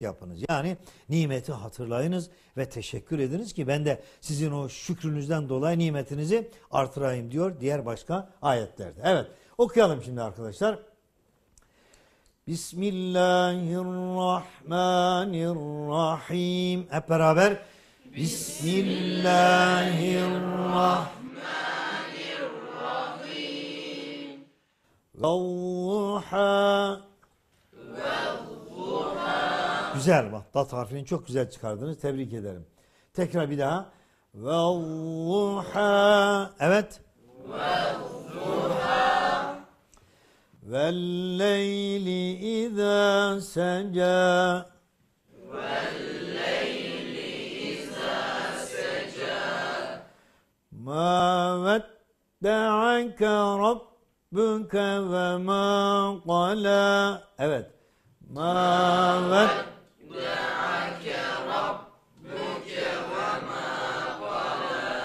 yapınız. Yani nimeti hatırlayınız ve teşekkür ediniz ki ben de sizin o şükrünüzden dolayı nimetinizi artırayım diyor diğer başka ayetlerde. Evet, okuyalım şimdi arkadaşlar. Bismillahirrahmanirrahim. Hep beraber. Bismillahirrahmanirrahim. Duha. Güzel bak. Dat harfini çok güzel çıkardınız. Tebrik ederim. Tekrar bir daha. Duha. Evet. Duha. Velleyli izâ secâ. Ma vetta'aka rabbuka ve ma qala. Evet. Ma vetta'aka rabbuka ve ma qala.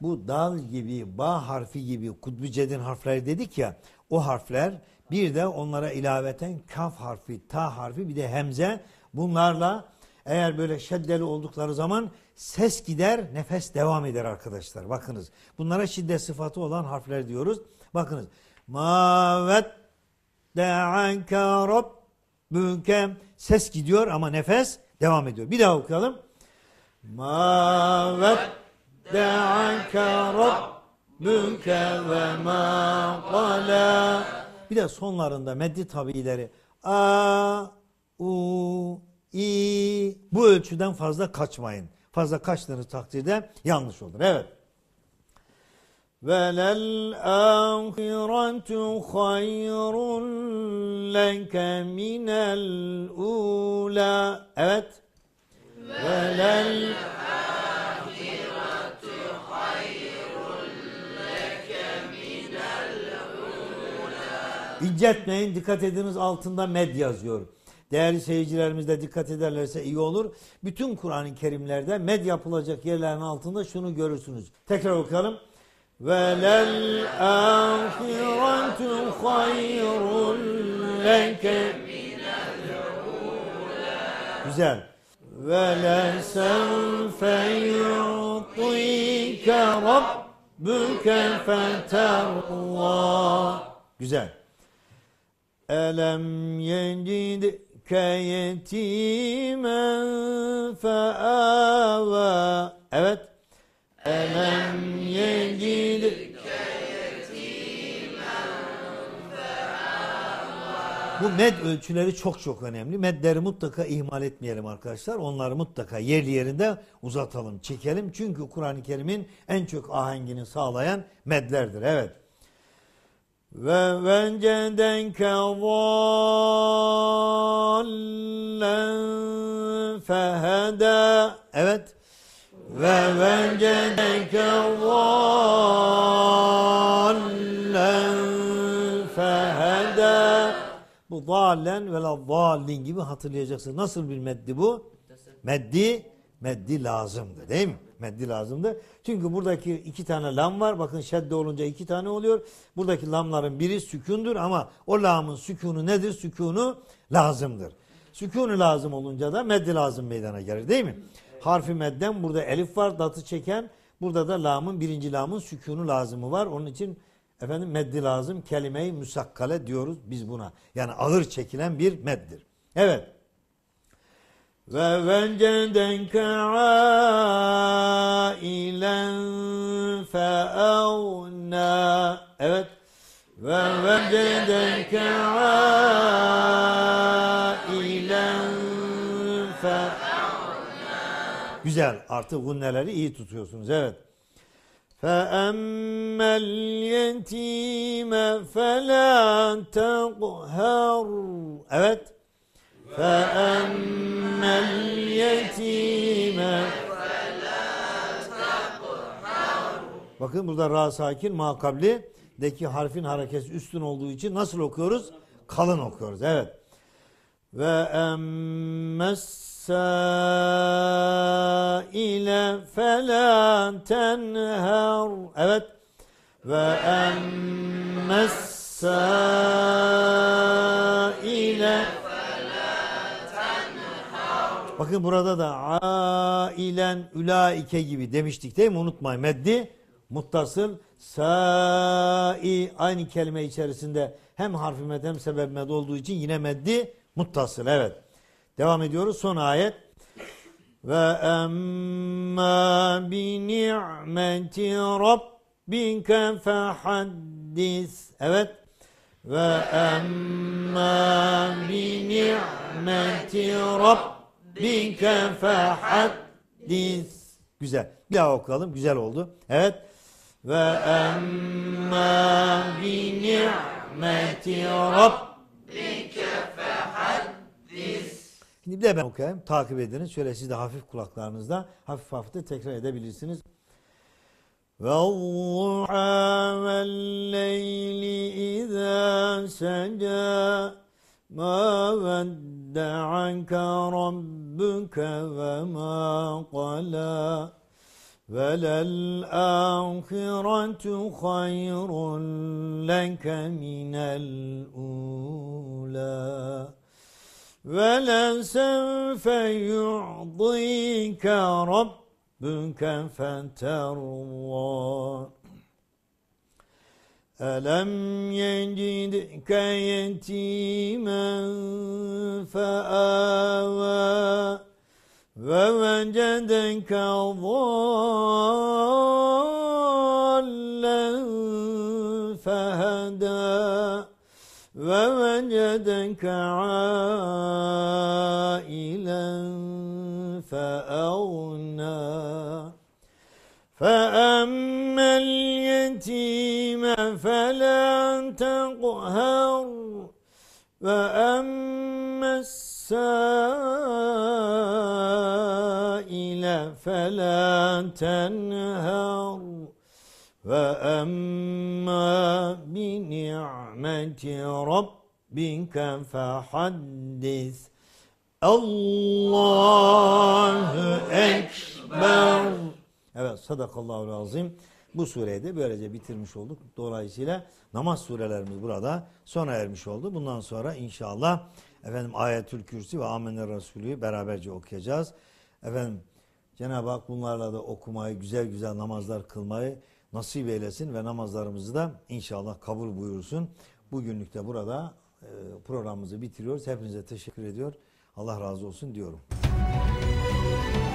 Bu dal gibi, ba harfi gibi Kutbuced'in harfleri dedik ya, o harfler, bir de onlara ilaveten kaf harfi, ta harfi, bir de hemze, bunlarla eğer böyle şeddeli oldukları zaman ses gider, nefes devam eder arkadaşlar. Bakınız. Bunlara şiddet sıfatı olan harfler diyoruz. Bakınız. Ma vetta'aka rabbuke. Ses gidiyor ama nefes devam ediyor. Bir daha okuyalım. Ma vetta'aka rabbuke ve ma qala. Bir de sonlarında meddi tabiileri a, u, i, bu ölçüden fazla kaçmayın. Fazla kaçtığınız takdirde yanlış olur. Evet. Velel ahiretu hayrun leke minel ula. Evet. Velel ahiretu hayrun leke minel ula. İncetmeyin, dikkat ediniz, altında med yazıyor. Değerli seyircilerimiz de dikkat ederlerse iyi olur. Bütün Kur'an-ı Kerimlerde med yapılacak yerlerin altında şunu görürsünüz. Tekrar okuyalım. Velel ahiretu hayrun leke minel ula. Güzel. Velel sevfe yu'tike rabbuke feterra. Güzel. Elem yedid keyetimen feava. Evet. Elem yedid keyetimen feava. Bu med ölçüleri çok çok önemli. Medleri mutlaka ihmal etmeyelim arkadaşlar. Onları mutlaka yerli yerinde uzatalım, çekelim. Çünkü Kur'an-ı Kerim'in en çok ahengini sağlayan medlerdir. Evet. Ve vencedenke vallen fehede. Evet. Ve vencedenke vallen fehede. Bu vallen ve la vallin gibi hatırlayacaksınız. Nasıl bir meddi bu? Meddi lazımdı değil mi? Meddi lazımdı. Çünkü buradaki iki tane lam var. Bakın şedde olunca iki tane oluyor. Buradaki lamların biri sükundur ama o lamın sükunu nedir? Sükunu lazımdır. Sükunu lazım olunca da meddi lazım meydana gelir değil mi? Evet. Harfi medden burada elif var, datı çeken. Burada da lamın, birinci lamın sükunu lazımı var. Onun için efendim meddi lazım, kelime-i müsakkale diyoruz biz buna. Yani ağır çekilen bir meddir. Evet. Ve vencedenke ailen feavna. Evet. Ve vencedenke ailen feavna. Güzel. Artık gunneleri iyi tutuyorsunuz. Evet. Feemmel yetime felâ teqher. Evet. فَأَمَّا الْيَتِيمَ فَلَا تَقْهَرْ. Bakın burada ra sakin makabli'deki harfin harekesi üstün olduğu için nasıl okuyoruz? Kalın okuyoruz. Evet. وَأَمَّا السَّائِلَ فَلَا تَنْهَرْ. Evet. وَأَمَّا السَّائِلَ Bakın burada da ailen ülaike gibi demiştik değil mi? Unutmayın. Meddi, muttasıl, sa'i aynı kelime içerisinde hem harfi med hem sebep med olduğu için yine meddi, muttasıl. Evet. Devam ediyoruz. Son ayet. Ve emmâ bi ni'meti rabbike fehaddis. Evet. Ve emmâ bi ni'meti rabbike fehaddis. Güzel. Bir daha okuyalım. Güzel oldu. Evet. Ve emmâ bi ni'meti rabbike fehaddis. Şimdi bir de ben okuyayım. Takip ediniz. Şöyle siz de hafif kulaklarınızda hafif hafif de tekrar edebilirsiniz. وَالضُّحَى وَاللَّيْلِ اِذَا سَجَى مَا وَدَّعَكَ رَبُّكَ وَمَا قَلَى وَلَلْآخِرَةُ خَيْرٌ لَكَ مِنَ الْأُولَى وَلَسَوْفَ يُعْطِيكَ رَبُّكَ فَتَرْضَى أَلَمْ يَجِدْكَ يَتِيمًا فَآوَى وَوَجَدَكَ ضَالًّا فَهَدَى وَوَجَدَكَ عَائِلًا فَأَغْنَى فَأَمَّا الْيَتِيمَ فَلَا تَقْهَرْ وَأَمَّا السَّائِلَ فَلَا تَنْهَرْ وَأَمَّا بِنِعْمَةِ رَبِّكَ فَحَدِّثْ Allahu Ekber. Evet, sadakallahu azim. Bu sureyi de böylece bitirmiş olduk. Dolayısıyla namaz surelerimiz burada sona ermiş oldu. Bundan sonra inşallah efendim Ayetül Kürsi ve Amener Resulü'yü beraberce okuyacağız. Efendim Cenab-ı Hak bunlarla da okumayı, güzel güzel namazlar kılmayı nasip eylesin ve namazlarımızı da inşallah kabul buyursun. Bugünlük de burada programımızı bitiriyoruz. Hepinize teşekkür ediyor. Allah razı olsun diyorum.